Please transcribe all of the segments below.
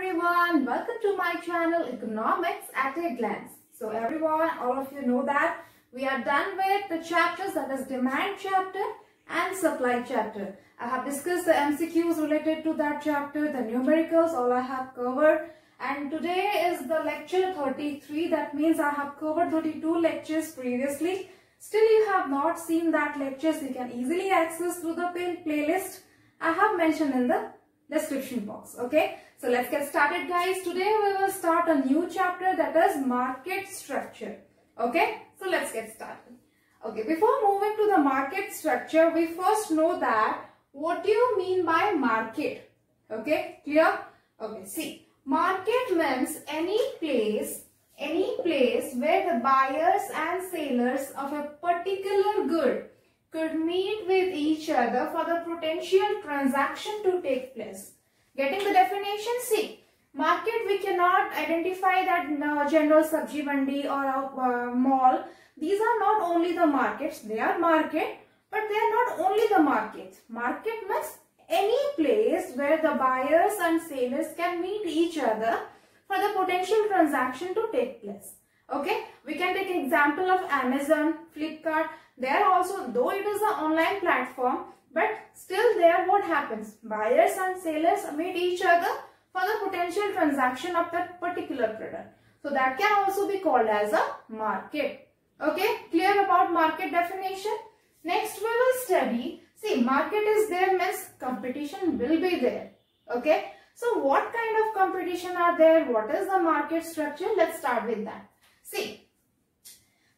everyone, welcome to my channel Economics at a Glance. So everyone, all of you know that we are done with the chapters, that is demand chapter and supply chapter. I have discussed the MCQs related to that chapter, the numericals, all I have covered, and today is the lecture 33. That means I have covered 32 lectures previously. Still you have not seen that lectures, you can easily access through the playlist I have mentioned in the description box. Okay, so let's get started guys. Today we will start a new chapter, that is market structure. Okay, so let's get started. Okay, before moving to the market structure, we first know that what do you mean by market. Okay, clear? Okay, see, market means any place where the buyers and sellers of a particular good could meet with each other for the potential transaction to take place. Getting the definition? See, market, we cannot identify that general sabji mandi or a mall. These are not only the markets. They are market, but they are not only the markets. Market means any place where the buyers and sellers can meet each other for the potential transaction to take place. Okay, we can take an example of Amazon, Flipkart. They are also, though it is an online platform, but still there what happens? Buyers and sellers meet each other for the potential transaction of that particular product. So that can also be called as a market. Okay, clear about market definition? Next we will study, see, market is there means competition will be there. Okay, so what kind of competition are there? What is the market structure? Let's start with that. See,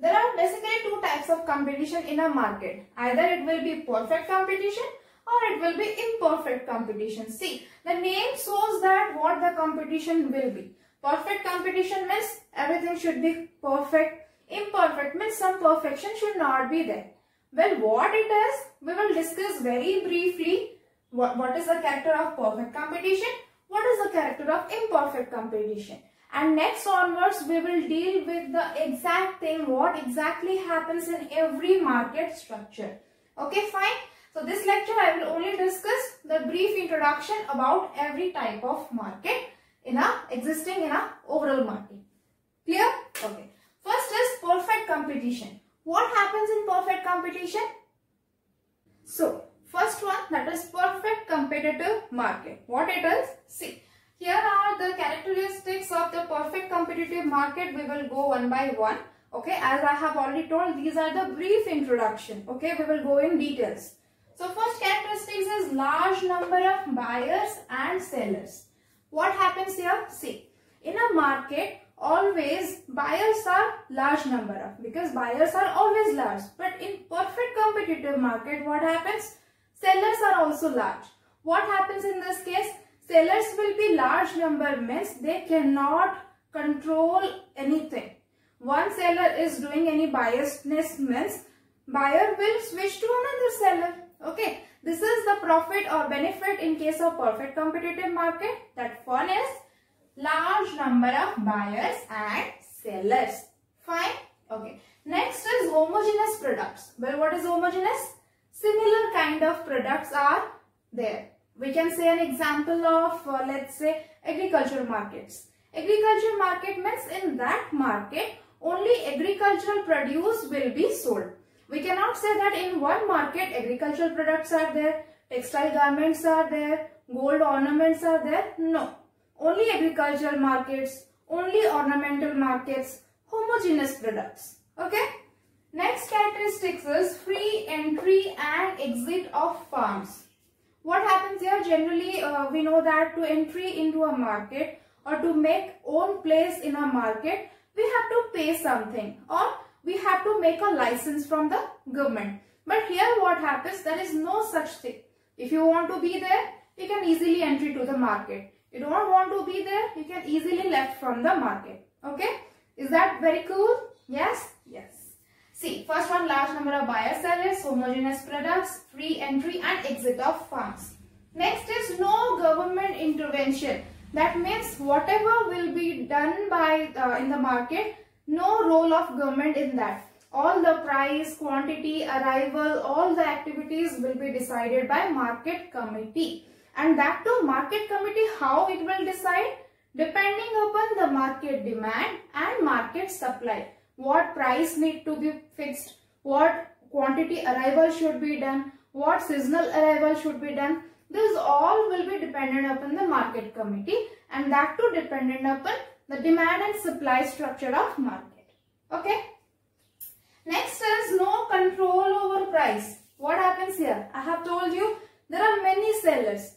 there are basically two types of competition in a market. Either it will be perfect competition or it will be imperfect competition. See, the name shows that what the competition will be. Perfect competition means everything should be perfect. Imperfect means some perfection should not be there. Well, what it is, we will discuss very briefly. What is the character of perfect competition? What is the character of imperfect competition? And next onwards we will deal with the exact thing, what exactly happens in every market structure. Okay, fine. So this lecture I will only discuss the brief introduction about every type of market in existing in a overall market. Clear? Okay. First is perfect competition. What happens in perfect competition? So first one, that is perfect competitive market. What it is? See, here are the characteristics of the perfect competitive market. We will go one by one. Okay, as I have already told, these are the brief introduction. Okay, we will go in details. So first characteristics is large number of buyers and sellers. What happens here? See, in a market, always buyers are large number of, because buyers are always large. But in perfect competitive market, what happens? Sellers are also large. What happens in this case? Sellers will be large number, means they cannot control anything. One seller is doing any biasness, means buyer will switch to another seller. Okay, this is the profit or benefit in case of perfect competitive market. That one is large number of buyers and sellers. Fine. Okay. Next is homogeneous products. Well, what is homogeneous? Similar kind of products are there. We can say an example of, let's say, agriculture markets. Agriculture market means in that market, only agricultural produce will be sold. We cannot say that in one market, agricultural products are there, textile garments are there, gold ornaments are there. No, only agricultural markets, only ornamental markets, homogeneous products. Okay. Next characteristics is free entry and exit of farms. What happens here? Generally, we know that to entry into a market or to make own place in a market, we have to pay something or we have to make a license from the government. But here what happens? There is no such thing. If you want to be there, you can easily enter to the market. You don't want to be there, you can easily left from the market. Okay? Is that very cool? Yes? Yes. See, first one, large number of buyers, sellers, homogeneous products, free entry and exit of farms. Next is no government intervention. That means whatever will be done by in the market, no role of government in that. All the price, quantity, arrival, all the activities will be decided by market committee. And that too, market committee, how it will decide? depending upon the market demand and market supply. What price need to be fixed, what quantity arrival should be done, what seasonal arrival should be done. This all will be dependent upon the market committee, and that too dependent upon the demand and supply structure of market. Okay. Next is no control over price. What happens here? I have told you there are many sellers.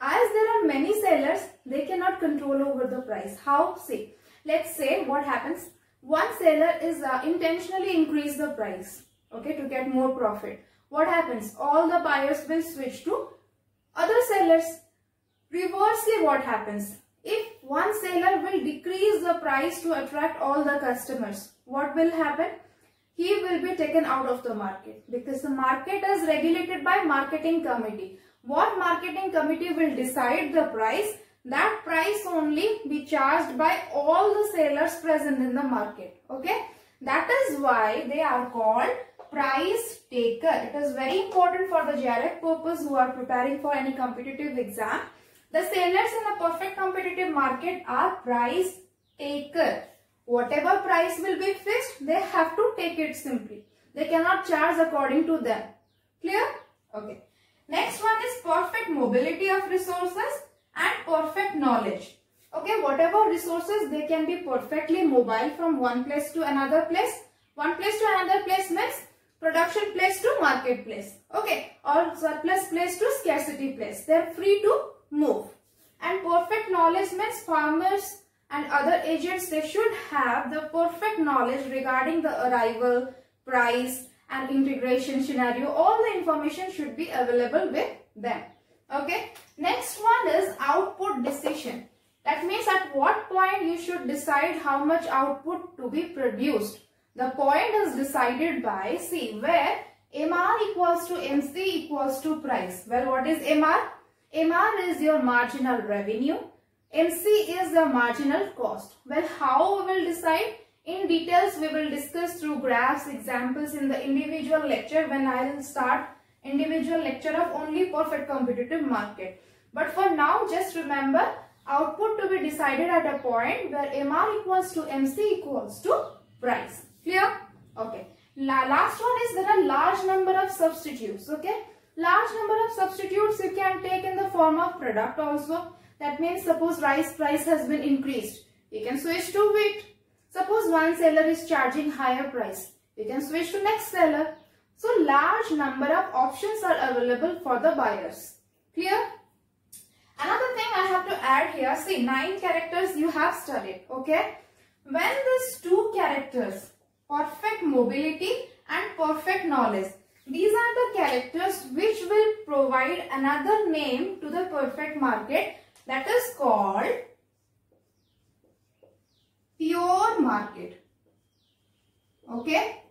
As there are many sellers, they cannot control over the price. How? See, let's say what happens. One seller is intentionally increase the price, okay, to get more profit. What happens? All the buyers will switch to other sellers. Reversely, what happens? If one seller will decrease the price to attract all the customers, what will happen? He will be taken out of the market, because the market is regulated by marketing committee. What marketing committee will decide the price? That price only be charged by all the sellers present in the market. Okay, that is why they are called price taker. It is very important for the JRF purpose who are preparing for any competitive exam. The sellers in a perfect competitive market are price taker. Whatever price will be fixed, they have to take it simply. They cannot charge according to them. Clear? Okay. Next one is perfect mobility of resources and perfect knowledge. Okay, whatever resources, they can be perfectly mobile from one place to another place. One place to another place means production place to market place. Okay, or surplus place to scarcity place. They are free to move. And perfect knowledge means farmers and other agents, they should have the perfect knowledge regarding the arrival, price and integration scenario. All the information should be available with them. Okay. Next one is output decision. That means at what point you should decide how much output to be produced. The point is decided by, see, where MR equals to MC equals to price. Well, what is MR? MR is your marginal revenue. MC is the marginal cost. Well, how we will decide? In details, we will discuss through graphs, examples in the individual lecture when I will start individual lecture of only perfect competitive market. But for now, just remember output to be decided at a point where MR equals to MC equals to price. Clear? Okay. Last one is there are large number of substitutes. Okay. Large number of substitutes you can take in the form of product also. That means suppose rice price has been increased, you can switch to wheat. Suppose one seller is charging higher price, you can switch to next seller. So large number of options are available for the buyers. Clear? Another thing I have to add here, see, 9 characters you have studied. Okay. When these two characters, perfect mobility and perfect knowledge, these are the characters which will provide another name to the perfect market, that is called pure market. Okay.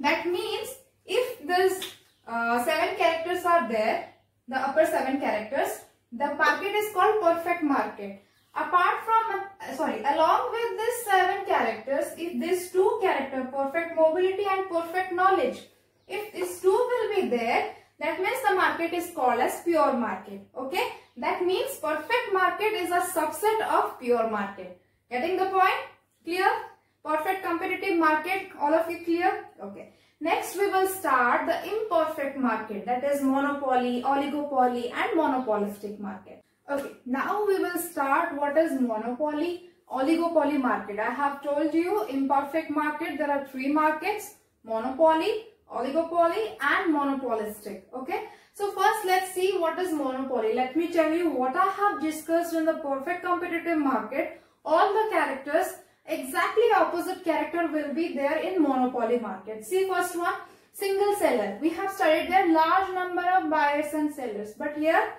That means if these 7 characters are there, the upper 7 characters, the market is called perfect market. Apart from, along with these 7 characters, if these 2 characters, perfect mobility and perfect knowledge, if these 2 will be there, that means the market is called as pure market. Okay. That means perfect market is a subset of pure market. Getting the point? Clear? Perfect competitive market, all of you clear? Okay. Next we will start the imperfect market, that is monopoly, oligopoly and monopolistic market. Okay. Now we will start what is monopoly, oligopoly market. I have told you imperfect market, there are 3 markets, monopoly, oligopoly and monopolistic. Okay. So first let's see what is monopoly. Let me tell you what I have discussed in the perfect competitive market. All the characters, exactly opposite character will be there in monopoly market. See, first one, single seller. We have studied there large number of buyers and sellers. But here,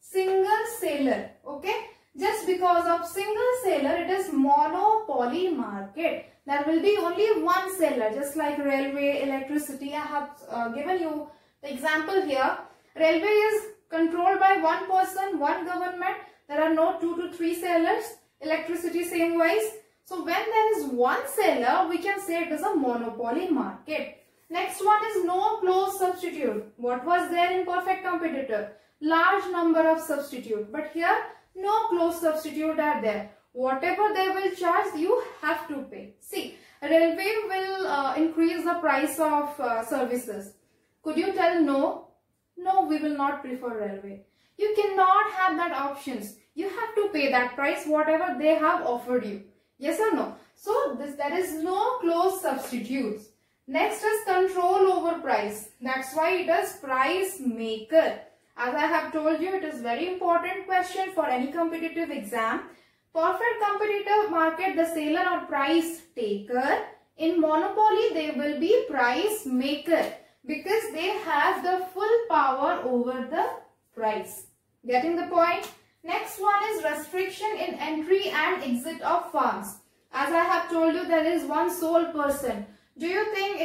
single seller. Okay. Just because of single seller, it is monopoly market. There will be only one seller, just like railway, electricity. I have given you the example here. Railway is controlled by one person, one government. There are no 2 to 3 sellers. Electricity same wise. So when there is one seller, we can say it is a monopoly market. Next one is no close substitute. What was there in perfect competitive? Large number of substitute. But here, no close substitute are there. Whatever they will charge, you have to pay. See, railway will increase the price of services. Could you tell no? No, we will not prefer railway. You cannot have that options. You have to pay that price, whatever they have offered you. Yes or no? So, there is no close substitutes. Next is control over price. That's why it is price maker. As I have told you, it is very important question for any competitive exam. Perfect competitive market, the seller or price taker. In monopoly, they will be price maker because they have the full power over the price. Getting the point? Next one is restriction in entry and exit of firms. As I have told you, there is one sole person. Do you think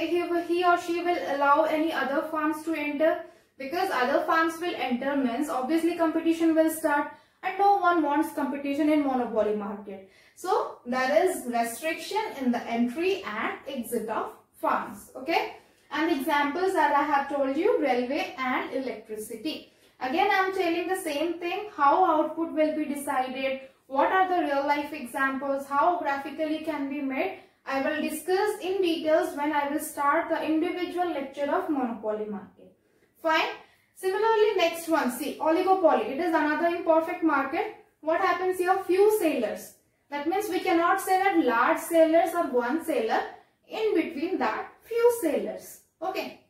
he or she will allow any other firms to enter? Because other firms will enter means obviously competition will start and no one wants competition in monopoly market. So there is restriction in the entry and exit of firms. Okay. And examples that I have told you, railway and electricity. Again, I am telling the same thing, how output will be decided, what are the real life examples, how graphically can be made. I will discuss in details when I will start the individual lecture of monopoly market. Fine. Similarly, next one, see, oligopoly. It is another imperfect market. What happens here? Few sellers. That means we cannot say that large sellers or one seller. In between that, few sellers. Okay.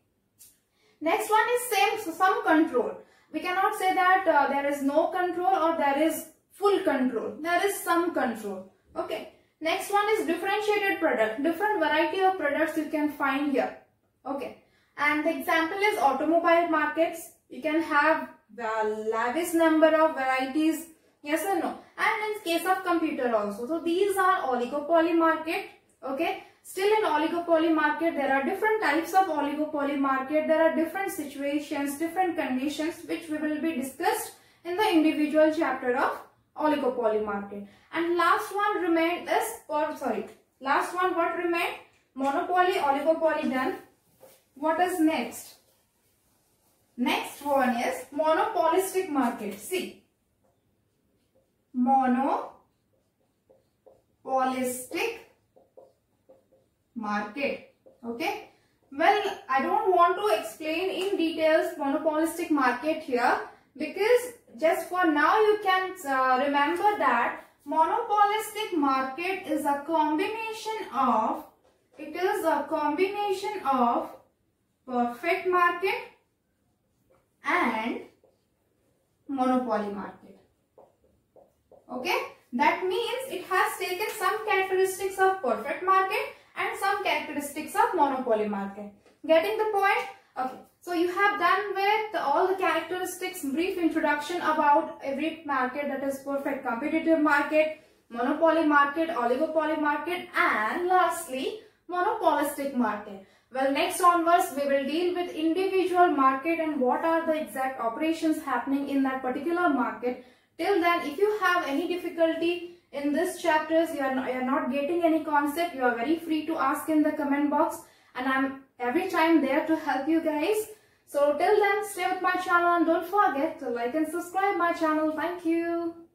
Next one is same, so some control. We cannot say that there is no control or there is full control. There is some control. Okay. Next one is differentiated product. Different variety of products you can find here. Okay. And the example is automobile markets. You can have the lavish number of varieties. Yes or no? And in case of computer also. So these are oligopoly market. Okay. Still in oligopoly market, there are different types of oligopoly market. There are different situations, different conditions which we will be discussed in the individual chapter of oligopoly market. And last one remained is, last one what remained? Monopoly, oligopoly done. What is next? Next one is monopolistic market. See, monopolistic market. Okay. Well, I don't want to explain in details monopolistic market here because just for now you can remember that monopolistic market is a combination of, it is a combination of perfect market and monopoly market. Okay. That means it has taken some characteristics of perfect market and some characteristics of monopoly market. Getting the point? Okay. So you have done with all the characteristics, brief introduction about every market, that is perfect competitive market, monopoly market, oligopoly market, and lastly monopolistic market. Well, next onwards we will deal with individual market and what are the exact operations happening in that particular market. Till then, if you have any difficulty in this chapters, you are not getting any concept, you are very free to ask in the comment box and I'm every time there to help you guys. So till then, stay with my channel and don't forget to like and subscribe my channel. Thank you.